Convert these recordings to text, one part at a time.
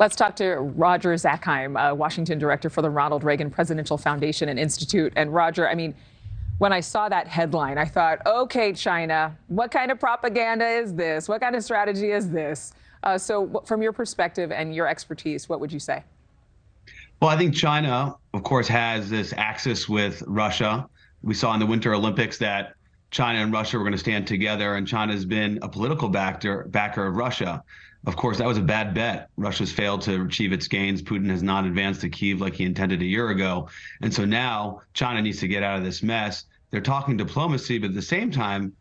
Let's talk to Roger Zakheim, Washington director for the Ronald Reagan Presidential Foundation and Institute. And Roger, I mean, when I saw that headline, I thought, okay, China, what kind of propaganda is this? What kind of strategy is this? So from your perspective and your expertise, what would you say? Well, I think China, of course, has this axis with Russia. We saw in the Winter Olympics that China and Russia were going to stand together, and China's been a political backer of Russia. Of course, that was a bad bet. Russia's failed to achieve its gains. Putin has not advanced to Kyiv like he intended a year ago. And so now China needs to get out of this mess. They're talking diplomacy, but at the same time,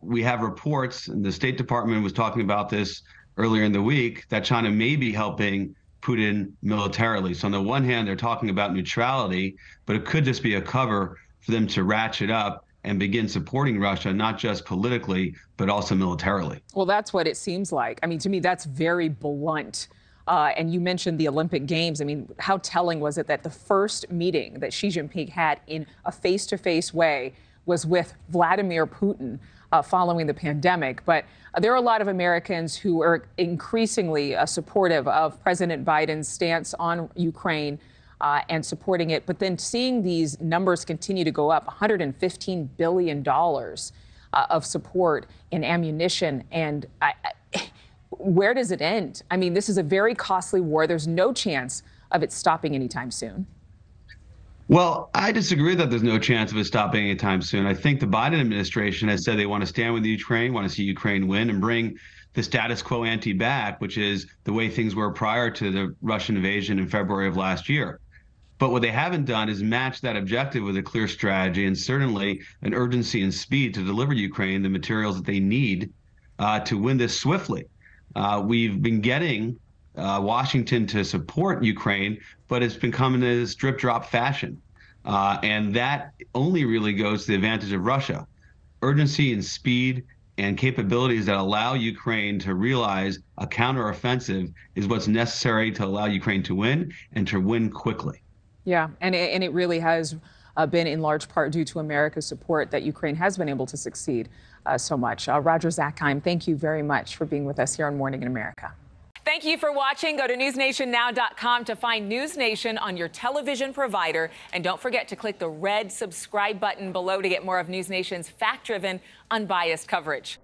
we have reports, and the State Department was talking about this earlier in the week, that China may be helping Putin militarily. So on the one hand, they're talking about neutrality, but it could just be a cover for them to ratchet up and begin supporting Russia, not just politically, but also militarily. Well, that's what it seems like. I mean, to me, that's very blunt. And you mentioned the Olympic Games. I mean, how telling was it that the first meeting that Xi Jinping had in a face-to-face way was with Vladimir Putin following the pandemic. But there are a lot of Americans who are increasingly supportive of President Biden's stance on Ukraine and supporting it. But then seeing these numbers continue to go up, $115 billion of support in ammunition. And where does it end? I mean, this is a very costly war. There's no chance of it stopping anytime soon. Well, I disagree that there's no chance of it stopping anytime soon. I think the Biden administration has said they want to stand with Ukraine, want to see Ukraine win and bring the status quo ante back, which is the way things were prior to the Russian invasion in February of last year. But what they haven't done is match that objective with a clear strategy and certainly an urgency and speed to deliver Ukraine the materials that they need to win this swiftly. We've been getting Washington to support Ukraine, but it's been coming in this drip-drop fashion. And that only really goes to the advantage of Russia. Urgency and speed and capabilities that allow Ukraine to realize a counteroffensive is what's necessary to allow Ukraine to win and to win quickly. Yeah, and it really has been in large part due to America's support that Ukraine has been able to succeed so much. Roger Zakheim, thank you very much for being with us here on Morning in America. Thank you for watching. Go to newsnationnow.com to find NewsNation on your television provider. And don't forget to click the red subscribe button below to get more of NewsNation's fact-driven, unbiased coverage.